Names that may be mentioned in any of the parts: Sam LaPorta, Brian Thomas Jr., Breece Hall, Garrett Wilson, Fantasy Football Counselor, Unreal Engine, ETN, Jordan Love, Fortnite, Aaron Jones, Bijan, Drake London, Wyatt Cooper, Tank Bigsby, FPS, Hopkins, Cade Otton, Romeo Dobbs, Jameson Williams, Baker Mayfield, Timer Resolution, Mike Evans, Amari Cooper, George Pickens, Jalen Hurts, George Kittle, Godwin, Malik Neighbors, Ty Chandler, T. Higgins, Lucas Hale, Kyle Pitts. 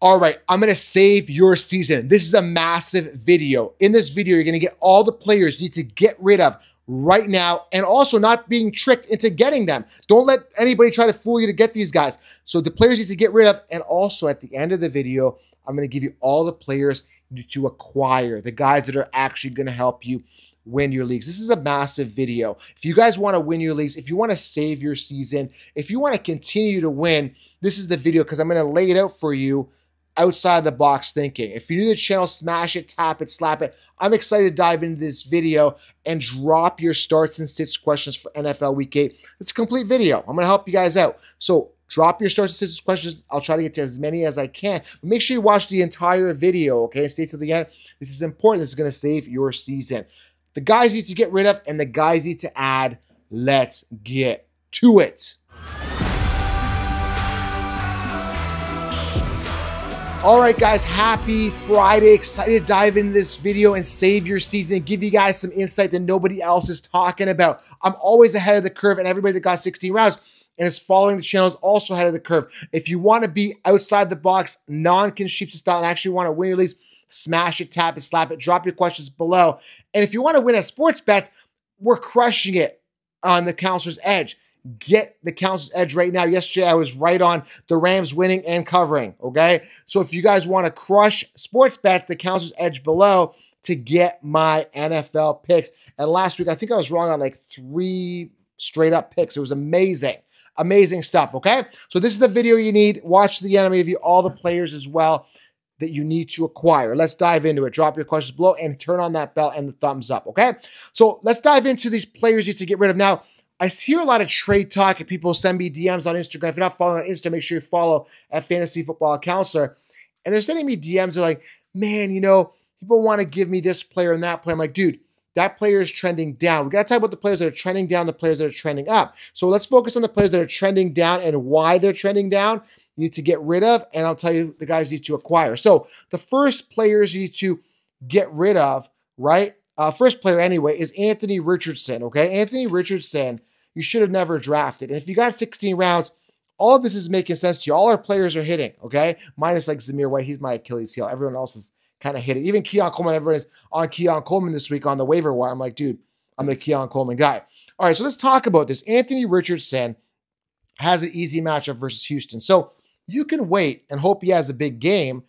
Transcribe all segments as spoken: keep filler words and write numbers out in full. all right, I'm going to save your season. This is a massive video. In this video, you're going to get all the players you need to get rid of right now, and also not being tricked into getting them. Don't let anybody try to fool you to get these guys. So the players you need to get rid of, and also at the end of the video, I'm going to give you all the players you need to acquire, the guys that are actually going to help you win your leagues. This is a massive video. If you guys want to win your leagues, if you want to save your season, if you want to continue to win, this is the video, because I'm going to lay it out for you outside the box thinking. If you're new to the channel, smash it, tap it, slap it. I'm excited to dive into this video and drop your starts and sits questions for N F L Week eight. It's a complete video. I'm going to help you guys out. So drop your starts and sits questions. I'll try to get to as many as I can. But make sure you watch the entire video, okay? Stay till the end. This is important. This is going to save your season. The guys you need to get rid of and the guys you need to add. Let's get to it. All right, guys, happy Friday. Excited to dive into this video and save your season and give you guys some insight that nobody else is talking about. I'm always ahead of the curve, and everybody that got sixteen rounds and is following the channel is also ahead of the curve. If you want to be outside the box, non-constricted style, and actually want to win your leagues, smash it, tap it, slap it, drop your questions below. And if you want to win at sports bets, we're crushing it on the Counselor's Edge. Get the Counselor's Edge right now. Yesterday, I was right on the Rams winning and covering, okay? So if you guys want to crush sports bets, the Counselor's Edge below to get my N F L picks. And last week, I think I was wrong on like three straight up picks. It was amazing. Amazing stuff, okay? So this is the video you need. Watch the enemy of you, all the players as well that you need to acquire. Let's dive into it. Drop your questions below and turn on that bell and the thumbs up, okay? So let's dive into these players you need to get rid of now. I hear a lot of trade talk, and people send me D Ms on Instagram. If you're not following on Insta, make sure you follow at Fantasy Football Counselor. And they're sending me D Ms. They're like, man, you know, people want to give me this player and that player. I'm like, dude, that player is trending down. We got to talk about the players that are trending down, the players that are trending up. So let's focus on the players that are trending down and why they're trending down. You need to get rid of, and I'll tell you the guys you need to acquire. So the first players you need to get rid of, right? Uh, first player anyway, is Anthony Richardson, okay? Anthony Richardson, you should have never drafted. And if you got sixteen rounds, all of this is making sense to you. All our players are hitting, okay? Minus like Zamir White, he's my Achilles heel. Everyone else is kind of hitting. Even Keon Coleman, everyone is on Keon Coleman this week on the waiver wire. I'm like, dude, I'm the Keon Coleman guy. All right, so let's talk about this. Anthony Richardson has an easy matchup versus Houston. So you can wait and hope he has a big game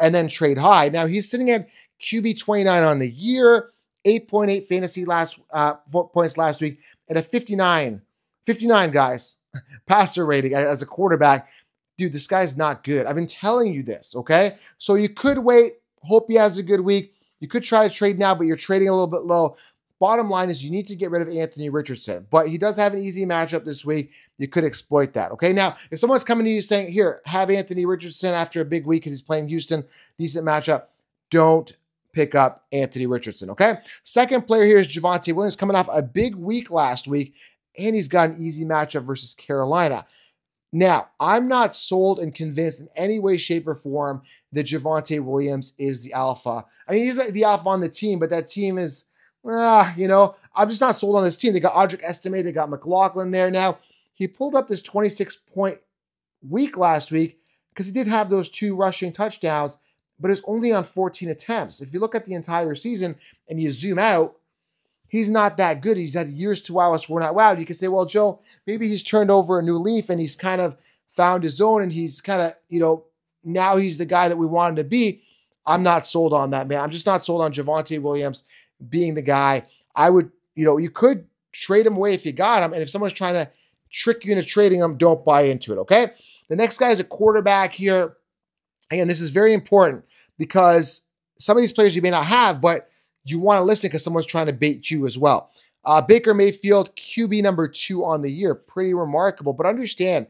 and then trade high. Now, he's sitting at Q B twenty-nine on the year. eight point eight fantasy last uh, points last week, and a fifty-nine, fifty-nine guys passer rating as a quarterback. Dude, this guy's not good. I've been telling you this, okay? So you could wait, hope he has a good week. You could try to trade now, but you're trading a little bit low. Bottom line is you need to get rid of Anthony Richardson, but he does have an easy matchup this week. You could exploit that, okay? Now, if someone's coming to you saying, here, have Anthony Richardson after a big week because he's playing Houston, decent matchup, don't pick up Anthony Richardson, okay? Second player here is Javonte Williams, coming off a big week last week, and he's got an easy matchup versus Carolina. Now, I'm not sold and convinced in any way, shape, or form that Javonte Williams is the alpha. I mean, he's like the alpha on the team, but that team is, ah, you know, I'm just not sold on this team. They got Audric Estime, they got McLaughlin there now. He pulled up this twenty-six point week last week because he did have those two rushing touchdowns, but it's only on fourteen attempts. If you look at the entire season and you zoom out, he's not that good. He's had years to wow us. We're not wowed. You can say, well, Joe, maybe he's turned over a new leaf and he's kind of found his own and he's kind of, you know, now he's the guy that we want him to be. I'm not sold on that, man. I'm just not sold on Javonte Williams being the guy. I would, you know, you could trade him away if you got him. And if someone's trying to trick you into trading him, don't buy into it, okay? The next guy is a quarterback here. Again, this is very important, because some of these players you may not have, but you want to listen because someone's trying to bait you as well. Uh, Baker Mayfield, Q B number two on the year. Pretty remarkable. But understand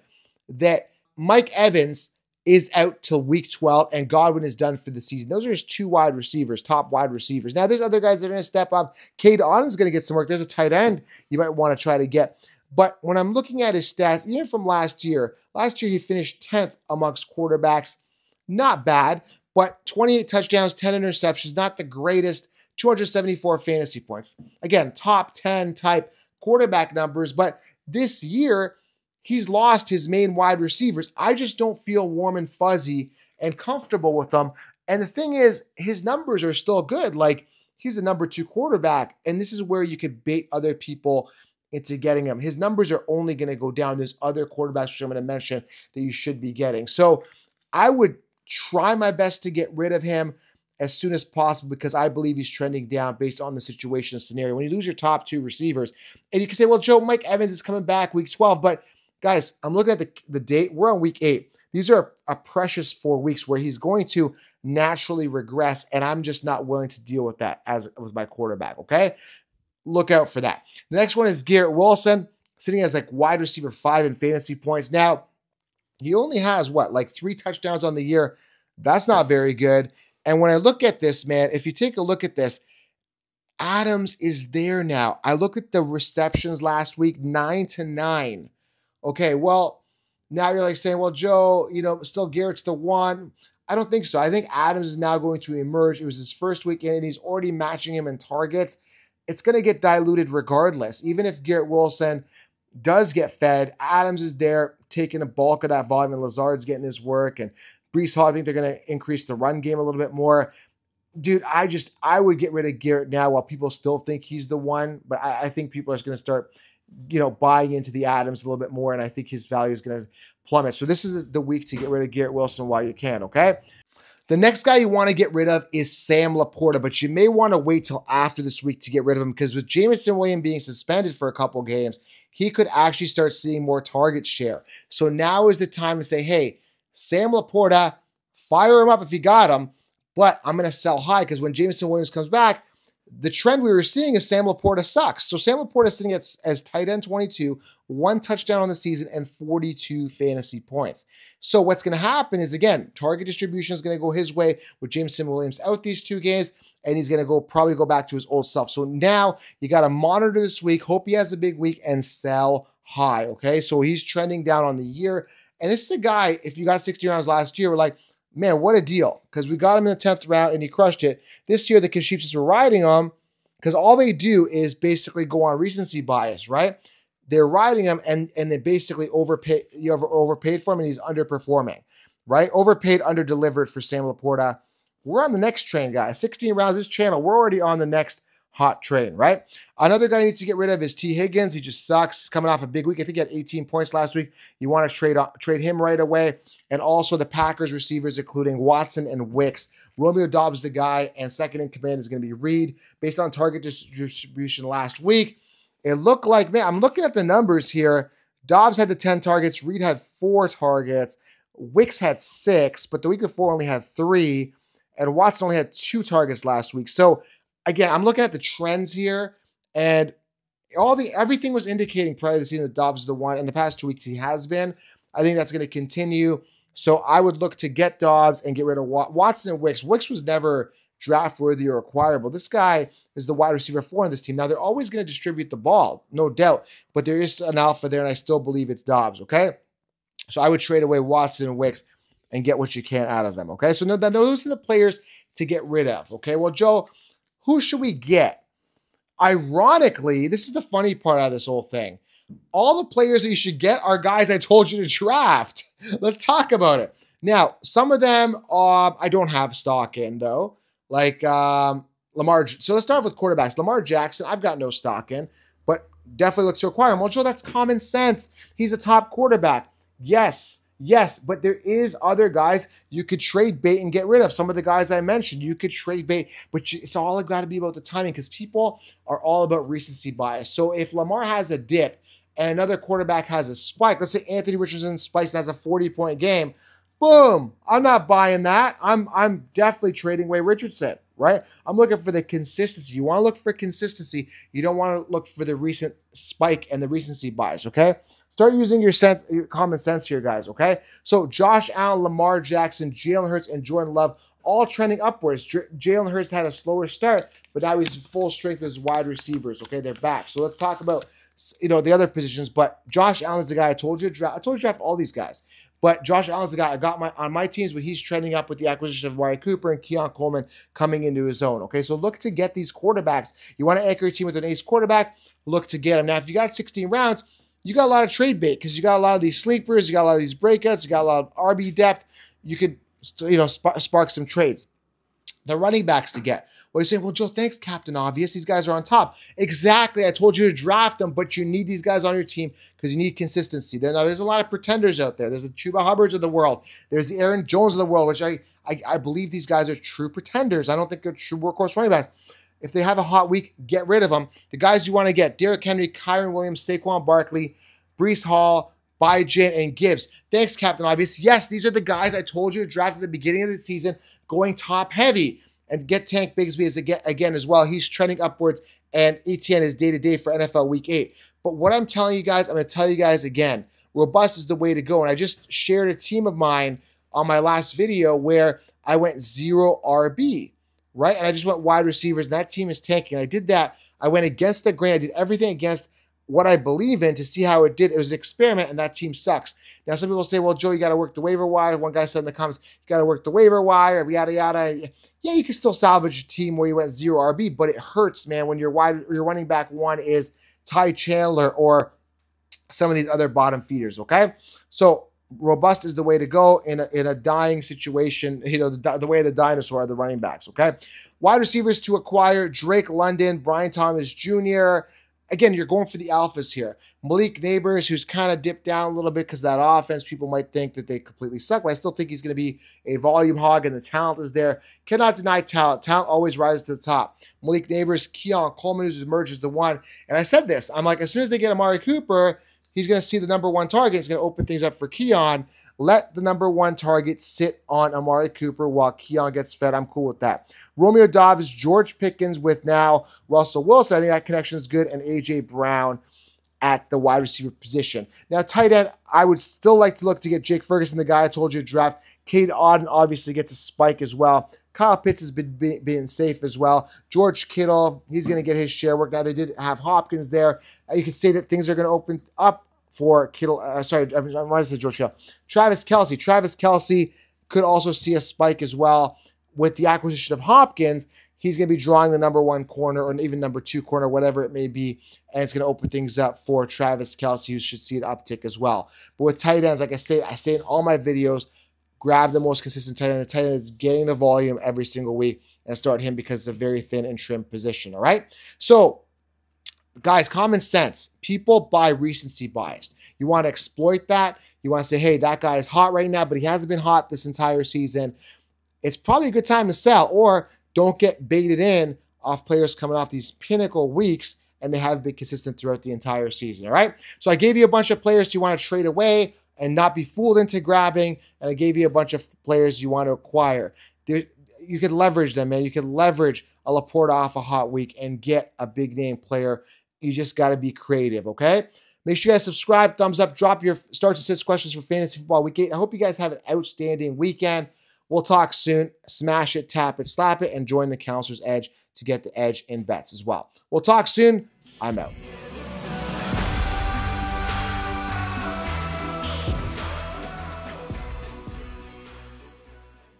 that Mike Evans is out till week twelve, and Godwin is done for the season. Those are his two wide receivers, top wide receivers. Now, there's other guys that are going to step up. Cade Otton's going to get some work. There's a tight end you might want to try to get. But when I'm looking at his stats, even from last year, last year he finished tenth amongst quarterbacks. Not bad. But twenty-eight touchdowns, ten interceptions, not the greatest, two hundred seventy-four fantasy points. Again, top ten type quarterback numbers, but this year, he's lost his main wide receivers. I just don't feel warm and fuzzy and comfortable with them. And the thing is, his numbers are still good. Like, he's a number two quarterback, and this is where you could bait other people into getting him. His numbers are only going to go down. There's other quarterbacks, which I'm going to mention, that you should be getting. So I would try my best to get rid of him as soon as possible, because I believe he's trending down based on the situation scenario. When you lose your top two receivers, and you can say, well, Joe, Mike Evans is coming back week twelve. But guys, I'm looking at the, the date. We're on week eight. These are a precious four weeks where he's going to naturally regress, and I'm just not willing to deal with that as with my quarterback, okay? Look out for that. The next one is Garrett Wilson, sitting as like wide receiver five in fantasy points. Now, he only has, what, like three touchdowns on the year. That's not very good. And when I look at this, man, if you take a look at this, Adams is there now. I look at the receptions last week, nine to nine. Okay, well, now you're like saying, well, Joe, you know, still Garrett's the one. I don't think so. I think Adams is now going to emerge. It was his first weekend, and he's already matching him in targets. It's going to get diluted regardless. Even if Garrett Wilson does get fed, Adams is there taking a bulk of that volume, and Lazard's getting his work, and Breece Hall, I think they're going to increase the run game a little bit more. Dude, I just, I would get rid of Garrett now while people still think he's the one, but I, I think people are going to start, you know, buying into the Adams a little bit more, and I think his value is going to plummet. So this is the week to get rid of Garrett Wilson while you can, okay? The next guy you want to get rid of is Sam LaPorta, but you may want to wait till after this week to get rid of him, because with Jameson Williams being suspended for a couple games, he could actually start seeing more target share. So now is the time to say, hey, Sam LaPorta, fire him up if you got him, but I'm going to sell high, because when Jameson Williams comes back, the trend we were seeing is Sam LaPorta sucks. So Sam LaPorta is sitting at, as tight end twenty-two, one touchdown on the season, and forty-two fantasy points. So what's going to happen is, again, target distribution is going to go his way with Jameson Williams out these two games, and he's going to go probably go back to his old self. So now you got to monitor this week, hope he has a big week, and sell high, okay? So he's trending down on the year. And this is a guy, if you got sixty rounds last year, we're like, man, what a deal. Because we got him in the tenth round and he crushed it. This year, the Kaships are riding him because all they do is basically go on recency bias, right? They're riding him and, and they basically overpay, you over, overpaid for him, and he's underperforming, right? Overpaid, underdelivered for Sam LaPorta. We're on the next train, guys. sixteen rounds, this channel, we're already on the next hot train, right? Another guy he needs to get rid of is T. Higgins. He just sucks. He's coming off a big week. I think he had eighteen points last week. You want to trade trade him right away. And also the Packers receivers, including Watson and Wicks. Romeo Dobbs, the guy, and second in command is going to be Reed. Based on target distribution last week, it looked like, man, I'm looking at the numbers here. Dobbs had the ten targets. Reed had four targets. Wicks had six, but the week before only had three. And Watson only had two targets last week. So again, I'm looking at the trends here, and all the everything was indicating prior to the season that Dobbs is the one. In the past two weeks, he has been. I think that's going to continue. So I would look to get Dobbs and get rid of Watson and Wicks. Wicks was never draft-worthy or acquirable. This guy is the wide receiver four on this team. Now, they're always going to distribute the ball, no doubt, but there is an alpha there, and I still believe it's Dobbs, okay? So I would trade away Watson and Wicks and get what you can out of them, okay? So those are the players to get rid of, okay? Well, Joe, who should we get? Ironically, this is the funny part of this whole thing. All the players that you should get are guys I told you to draft. Let's talk about it. Now, some of them um, I don't have stock in, though. Like um, Lamar. So let's start with quarterbacks. Lamar Jackson, I've got no stock in, but definitely look to acquire him. Well, Joe, that's common sense. He's a top quarterback. Yes. Yes, but there is other guys you could trade bait and get rid of. Some of the guys I mentioned, you could trade bait, but it's all got to be about the timing, because people are all about recency bias. So if Lamar has a dip and another quarterback has a spike, let's say Anthony Richardson spikes and has a forty-point game, boom, I'm not buying that. I'm, I'm definitely trading away Richardson, right? I'm looking for the consistency. You want to look for consistency. You don't want to look for the recent spike and the recency bias, okay? Start using your sense, your common sense here, guys, okay? So Josh Allen, Lamar Jackson, Jalen Hurts, and Jordan Love all trending upwards. J Jalen Hurts had a slower start, but now he's full strength as wide receivers, okay? They're back. So let's talk about, you know, the other positions, but Josh Allen's the guy I told you to draft. I told you to draft all these guys, but Josh Allen's the guy I got my on my teams, but he's trending up with the acquisition of Wyatt Cooper and Keon Coleman coming into his own, okay? So look to get these quarterbacks. You want to anchor your team with an ace quarterback, look to get him. Now, if you got sixteen rounds, you got a lot of trade bait because you got a lot of these sleepers, you got a lot of these breakouts, you got a lot of R B depth. You could you know, spark, spark some trades. The running backs to get. Well, you say, well, Joe, thanks, Captain Obvious. These guys are on top. Exactly. I told you to draft them, but you need these guys on your team because you need consistency. Now, there's a lot of pretenders out there. There's the Chuba Hubbards of the world. There's the Aaron Jones of the world, which I, I, I believe these guys are true pretenders. I don't think they're true workhorse running backs. If they have a hot week, get rid of them. The guys you want to get, Derrick Henry, Kyren Williams, Saquon Barkley, Breece Hall, Bijan, and Gibbs. Thanks, Captain Obvious. Yes, these are the guys I told you to draft at the beginning of the season, going top heavy, and get Tank Bigsby as again, again as well. He's trending upwards, and E T N is day-to-day for N F L Week eight. But what I'm telling you guys, I'm going to tell you guys again, robust is the way to go. And I just shared a team of mine on my last video where I went zero R B, right? And I just went wide receivers, and that team is tanking. And I did that. I went against the grain. I did everything against what I believe in to see how it did. It was an experiment, and that team sucks. Now, some people say, well, Joe, you got to work the waiver wire. One guy said in the comments, you got to work the waiver wire, yada, yada. Yeah, you can still salvage your team where you went zero R B, but it hurts, man, when your wide, your running back one is Ty Chandler or some of these other bottom feeders, okay? So robust is the way to go in a, in a dying situation, you know, the, the way of the dinosaur are the running backs, okay? Wide receivers to acquire, Drake London, Brian Thomas Junior, again, you're going for the alphas here. Malik Neighbors, who's kind of dipped down a little bit because that offense, people might think that they completely suck, but I still think he's going to be a volume hog, and the talent is there. Cannot deny talent. Talent always rises to the top. Malik Neighbors, Keon Coleman, who's emerged as the one. And I said this. I'm like, as soon as they get Amari Cooper, he's going to see the number one target. He's going to open things up for Keon. Let the number one target sit on Amari Cooper while Keon gets fed. I'm cool with that. Romeo Dobbs, George Pickens with now Russell Wilson. I think that connection is good. And A J Brown at the wide receiver position. Now, tight end, I would still like to look to get Jake Ferguson, the guy I told you to draft. Cade Otton obviously gets a spike as well. Kyle Pitts has been be, being safe as well. George Kittle, he's going to get his share work. Now, they did have Hopkins there. You can say that things are going to open up for Kittle, uh, sorry, I'm going to say George Kittle. Travis Kelce. Travis Kelce could also see a spike as well. With the acquisition of Hopkins, he's going to be drawing the number one corner or even number two corner, whatever it may be, and it's going to open things up for Travis Kelce, who should see an uptick as well. But with tight ends, like I say, I say in all my videos, grab the most consistent tight end. The tight end is getting the volume every single week and start him because it's a very thin and trim position, all right? So, guys, common sense. People buy recency bias. You want to exploit that. You want to say, hey, that guy is hot right now, but he hasn't been hot this entire season. It's probably a good time to sell, or don't get baited in off players coming off these pinnacle weeks and they haven't been consistent throughout the entire season, all right? So I gave you a bunch of players you want to trade away and not be fooled into grabbing, and I gave you a bunch of players you want to acquire. There, you could leverage them, man. You could leverage a LaPorta off a hot week and get a big-name player. You just got to be creative, okay? Make sure you guys subscribe, thumbs up, drop your start to sits questions for Fantasy Football Week eight. I hope you guys have an outstanding weekend. We'll talk soon. Smash it, tap it, slap it, and join the Counselor's Edge to get the edge in bets as well. We'll talk soon. I'm out.